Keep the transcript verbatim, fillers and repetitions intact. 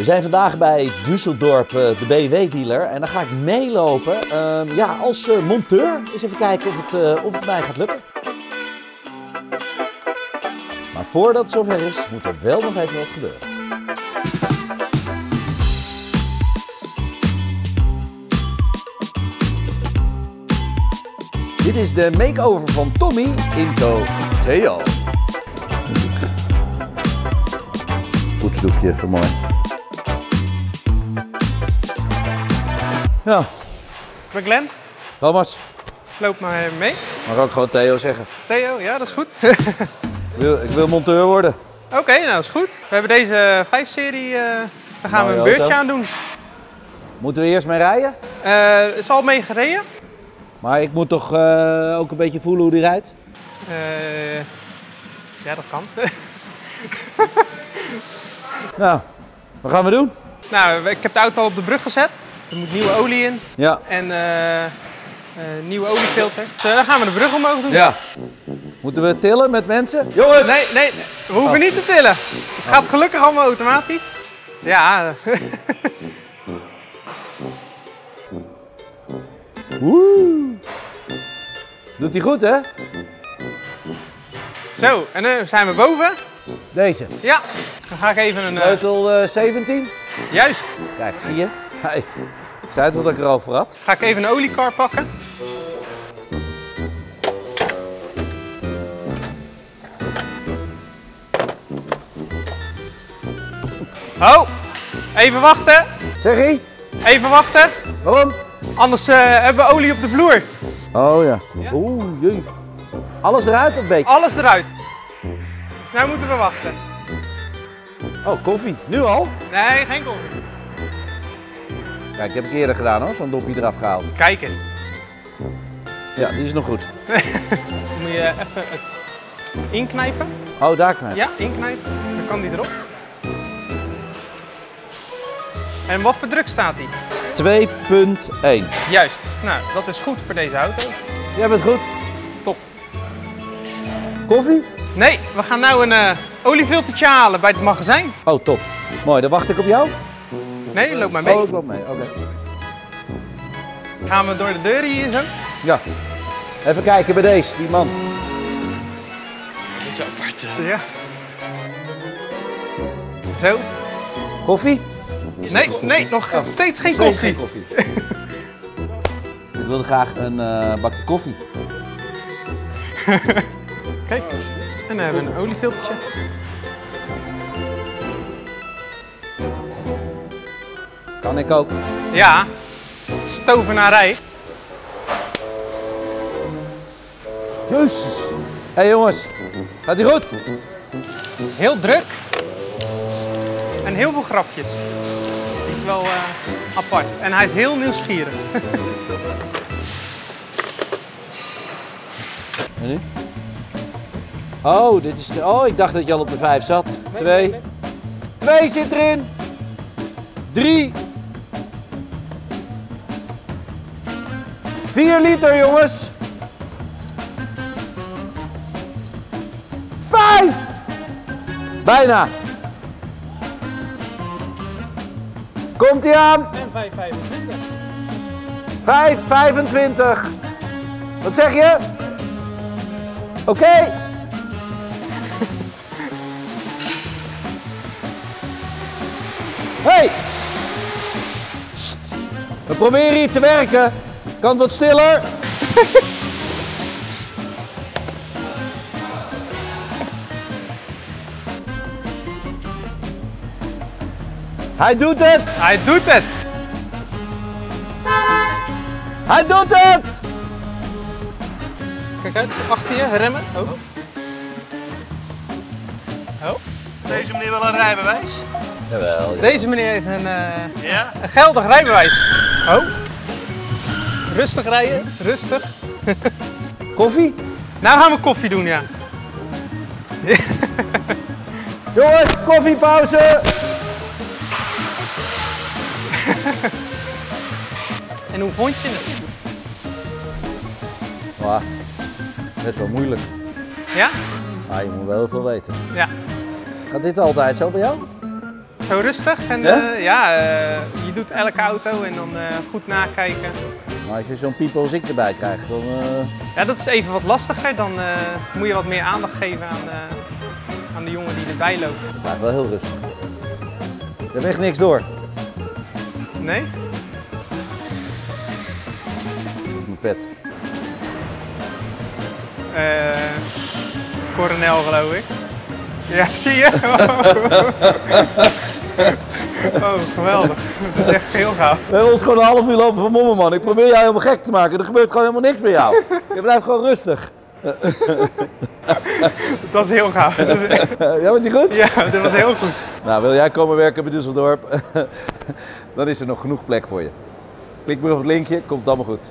We zijn vandaag bij Düsseldorp, de B M W-dealer. En dan ga ik meelopen uh, ja, als uh, monteur. Eens even kijken of het, uh, of het mij gaat lukken. Maar voordat het zover is, moet er wel nog even wat gebeuren. Dit is de makeover van Tommy in Co. Theo. Poetsdoekje even mooi. Ja. Ik ben Glenn. Thomas. Loop maar even mee. Mag ik ook gewoon Theo zeggen? Theo, ja, dat is goed. Ik wil, ik wil monteur worden. Oké, okay, nou dat is goed. We hebben deze vijf serie, uh, daar gaan Mooie we een beurtje auto. aan doen. Moeten we eerst mee rijden? Het uh, is al mee gereden. Maar ik moet toch uh, ook een beetje voelen hoe die rijdt? Uh, ja, dat kan. Nou, wat gaan we doen? Nou, ik heb de auto al op de brug gezet. Er moet nieuwe olie in. Ja. En uh, uh, nieuwe oliefilter. Dus, uh, dan gaan we de brug omhoog doen. Ja. Moeten we tillen met mensen? Jongens! Nee, nee, we hoeven oh. niet te tillen. Het gaat gelukkig allemaal automatisch. Ja. Woe! Doet hij goed, hè? Zo, en nu zijn we boven. Deze? Ja. Dan ga ik even een... Sleutel uh, zeventien? Juist. Kijk, zie je? Hey. Ik zei het wat ik er al voor had. Ga ik even een oliekar pakken. Oh, even wachten. Zeg ie? Even wachten. Waarom? Anders uh, hebben we olie op de vloer. Oh ja. ja? Oeh, jee. Alles eruit een beetje? Alles eruit. Dus nu moeten we wachten. Oh, koffie. Nu al? Nee, geen koffie. Kijk, dat heb ik eerder gedaan hoor, zo'n dopje eraf gehaald. Kijk eens. Ja, die is nog goed. Moet je even het inknijpen. Oh, daar knijpen? Ja, inknijpen. Dan kan die erop. En wat voor druk staat die? twee punt één. Juist. Nou, dat is goed voor deze auto. Jij bent goed. Top. Koffie? Nee, we gaan nou een uh, oliefiltertje halen bij het magazijn. Oh, top. Mooi, dan wacht ik op jou. Nee, loop maar mee. Oh, ik loop mee. Oké. Okay. Gaan we door de deuren hier zo? Ja. Even kijken bij deze, die man. Beetje apart, hè? Ja. Zo. Koffie? Nee, nee, nog ja, steeds geen steeds koffie. Geen koffie. Ik wilde graag een uh, bakje koffie. Kijk, en dan hebben we een oliefiltertje. Kan ik ook? Ja, stovenarij. Jezus. Hé hey, jongens, gaat ie goed? Het is heel druk. En heel veel grapjes. Dat is wel uh, apart. En hij is heel nieuwsgierig. En nu? Oh, dit is de... oh, ik dacht dat je al op de vijf zat. Twee. Twee zit erin. Drie. Vier liter, jongens. Vijf. Bijna. Komt ie aan? En vijf vijfentwintig. vijf vijfentwintig. Wat zeg je? Oké. Okay. Hey. Sst. We proberen hier te werken. Kan het wat stiller? Hij doet het! Hij doet het! Hij doet het! Kijk uit, achter je, remmen. Oh. Oh. Deze meneer wil een rijbewijs? Jawel. Ja. Deze meneer heeft een, uh, ja? een geldig rijbewijs. Oh. Rustig rijden, rustig. Koffie? Nou gaan we koffie doen, ja. Jongens, koffiepauze! En hoe vond je het? Wow, best wel moeilijk. Ja? Ah, je moet wel heel veel weten. Ja. Gaat dit altijd zo bij jou? zo rustig. En, ja, uh, ja uh, je doet elke auto en dan uh, goed nakijken. Maar als je zo'n people als ik erbij krijgt, dan... Uh... Ja, dat is even wat lastiger. Dan uh, moet je wat meer aandacht geven aan, uh, aan de jongen die erbij loopt. Het blijft wel heel rustig. Je hebt echt niks door. Nee? Dat is mijn pet. Eh... Uh, Coronel, geloof ik. Ja, zie je? Oh, oh geweldig. Dat is echt heel gaaf. We hebben ons gewoon een half uur lopen van mommen, man. Ik probeer jou helemaal gek te maken. Er gebeurt gewoon helemaal niks bij jou. Je blijft gewoon rustig. Dat is heel gaaf. Ja, was je goed? Ja, dat was heel goed. Nou, wil jij komen werken bij Düsseldorp? Dan is er nog genoeg plek voor je. Klik maar op het linkje, komt allemaal goed.